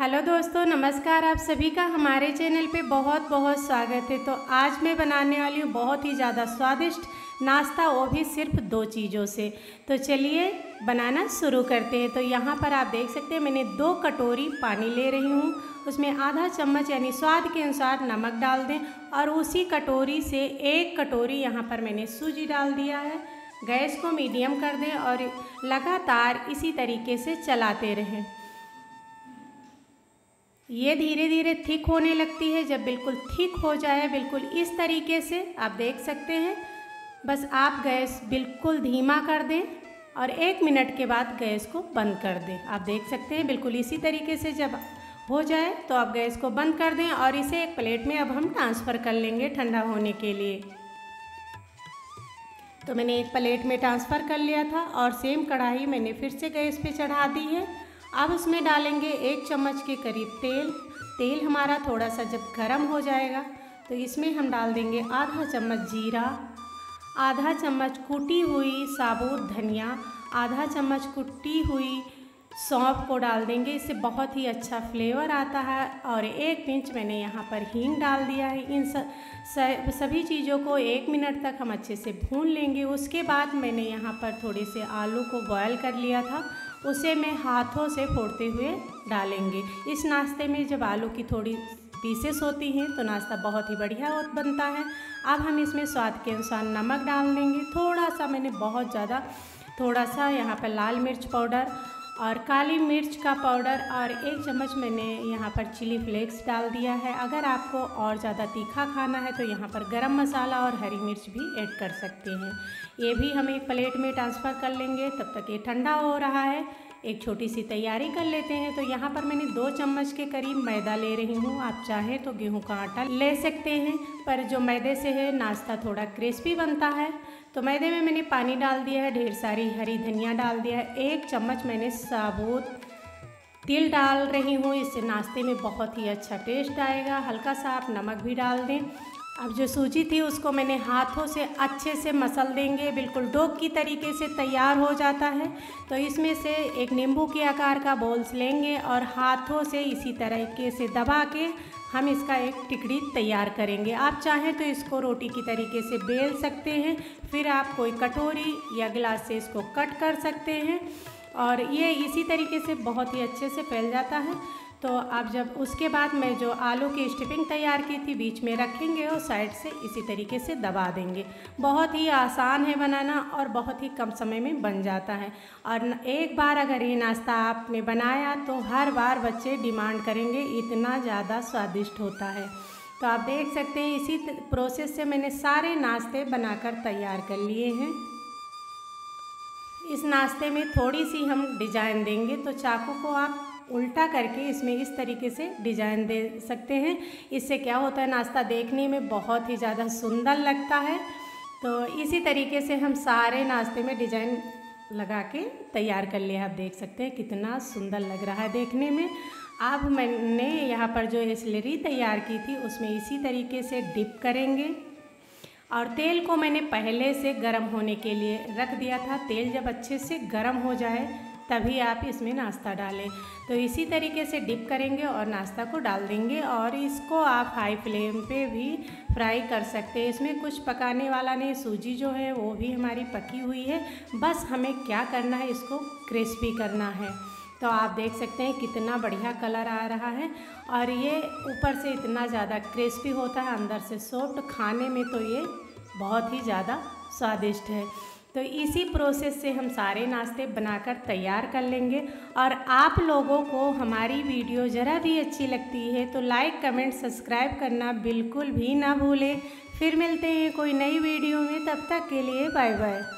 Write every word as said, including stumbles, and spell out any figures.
Hello दोस्तों, नमस्कार। आप सभी का हमारे चैनल पे बहुत बहुत स्वागत है। तो आज मैं बनाने वाली हूँ बहुत ही ज़्यादा स्वादिष्ट नाश्ता, वो भी सिर्फ दो चीज़ों से। तो चलिए बनाना शुरू करते हैं। तो यहाँ पर आप देख सकते हैं मैंने दो कटोरी पानी ले रही हूँ, उसमें आधा चम्मच यानी स्वाद के अनुसार नमक डाल दें और उसी कटोरी से एक कटोरी यहाँ पर मैंने सूजी डाल दिया है। गैस को मीडियम कर दें और लगातार इसी तरीके से चलाते रहें। ये धीरे धीरे थिक होने लगती है। जब बिल्कुल थिक हो जाए, बिल्कुल इस तरीके से आप देख सकते हैं, बस आप गैस बिल्कुल धीमा कर दें और एक मिनट के बाद गैस को बंद कर दें। आप देख सकते हैं बिल्कुल इसी तरीके से जब हो जाए तो आप गैस को बंद कर दें और इसे एक प्लेट में अब हम ट्रांसफ़र कर लेंगे ठंडा होने के लिए। तो मैंने एक प्लेट में ट्रांसफ़र कर लिया था और सेम कढ़ाई मैंने फिर से गैस पर चढ़ा दी है। अब उसमें डालेंगे एक चम्मच के करीब तेल। तेल हमारा थोड़ा सा जब गर्म हो जाएगा तो इसमें हम डाल देंगे आधा चम्मच जीरा, आधा चम्मच कूटी हुई साबुत धनिया, आधा चम्मच कूटी हुई सौंफ को डाल देंगे। इससे बहुत ही अच्छा फ्लेवर आता है। और एक पिंच मैंने यहाँ पर हींग डाल दिया है। इन सब सभी चीज़ों को एक मिनट तक हम अच्छे से भून लेंगे। उसके बाद मैंने यहाँ पर थोड़े से आलू को बॉयल कर लिया था, उसे मैं हाथों से फोड़ते हुए डालेंगे। इस नाश्ते में जब आलू की थोड़ी पीसेस होती हैं तो नाश्ता बहुत ही बढ़िया बनता है। अब हम इसमें स्वाद के अनुसार नमक डाल देंगे। थोड़ा सा मैंने बहुत ज़्यादा थोड़ा सा यहाँ पर लाल मिर्च पाउडर और काली मिर्च का पाउडर और एक चम्मच मैंने यहाँ पर चिली फ्लेक्स डाल दिया है। अगर आपको और ज़्यादा तीखा खाना है तो यहाँ पर गरम मसाला और हरी मिर्च भी ऐड कर सकते हैं। ये भी हम एक प्लेट में ट्रांसफ़र कर लेंगे। तब तक ये ठंडा हो रहा है, एक छोटी सी तैयारी कर लेते हैं। तो यहाँ पर मैंने दो चम्मच के करीब मैदा ले रही हूँ। आप चाहें तो गेहूँ का आटा ले सकते हैं, पर जो मैदे से है नाश्ता थोड़ा क्रिस्पी बनता है। तो मैदे में मैंने पानी डाल दिया है, ढेर सारी हरी धनिया डाल दिया है, एक चम्मच मैंने साबुत तिल डाल रही हूँ। इससे नाश्ते में बहुत ही अच्छा टेस्ट आएगा। हल्का सा आप नमक भी डाल दें। अब जो सूजी थी उसको मैंने हाथों से अच्छे से मसल देंगे। बिल्कुल डो की तरीके से तैयार हो जाता है। तो इसमें से एक नींबू के आकार का बॉल्स लेंगे और हाथों से इसी तरीके से दबा के हम इसका एक टिकड़ी तैयार करेंगे। आप चाहें तो इसको रोटी की तरीके से बेल सकते हैं, फिर आप कोई कटोरी या गिलास से इसको कट कर सकते हैं और ये इसी तरीके से बहुत ही अच्छे से फैल जाता है। तो आप जब उसके बाद मैं जो आलू की स्टफिंग तैयार की थी बीच में रखेंगे और साइड से इसी तरीके से दबा देंगे। बहुत ही आसान है बनाना और बहुत ही कम समय में बन जाता है। और एक बार अगर ये नाश्ता आपने बनाया तो हर बार बच्चे डिमांड करेंगे, इतना ज़्यादा स्वादिष्ट होता है। तो आप देख सकते हैं इसी प्रोसेस से मैंने सारे नाश्ते बनाकर तैयार कर लिए हैं। इस नाश्ते में थोड़ी सी हम डिज़ाइन देंगे, तो चाकू को आप उल्टा करके इसमें इस तरीके से डिज़ाइन दे सकते हैं। इससे क्या होता है, नाश्ता देखने में बहुत ही ज़्यादा सुंदर लगता है। तो इसी तरीके से हम सारे नाश्ते में डिज़ाइन लगा के तैयार कर लिया। आप देख सकते हैं कितना सुंदर लग रहा है देखने में। अब मैंने यहाँ पर जो स्लरी तैयार की थी उसमें इसी तरीके से डिप करेंगे और तेल को मैंने पहले से गर्म होने के लिए रख दिया था। तेल जब अच्छे से गर्म हो जाए तभी आप इसमें नाश्ता डालें। तो इसी तरीके से डिप करेंगे और नाश्ता को डाल देंगे और इसको आप हाई फ्लेम पे भी फ्राई कर सकते हैं। इसमें कुछ पकाने वाला नहीं, सूजी जो है वो भी हमारी पकी हुई है। बस हमें क्या करना है, इसको क्रिस्पी करना है। तो आप देख सकते हैं कितना बढ़िया कलर आ रहा है और ये ऊपर से इतना ज़्यादा क्रिस्पी होता है, अंदर से सॉफ्ट। खाने में तो ये बहुत ही ज़्यादा स्वादिष्ट है। तो इसी प्रोसेस से हम सारे नाश्ते बनाकर तैयार कर लेंगे। और आप लोगों को हमारी वीडियो ज़रा भी अच्छी लगती है तो लाइक, कमेंट, सब्सक्राइब करना बिल्कुल भी ना भूलें। फिर मिलते हैं कोई नई वीडियो में, तब तक के लिए बाय बाय।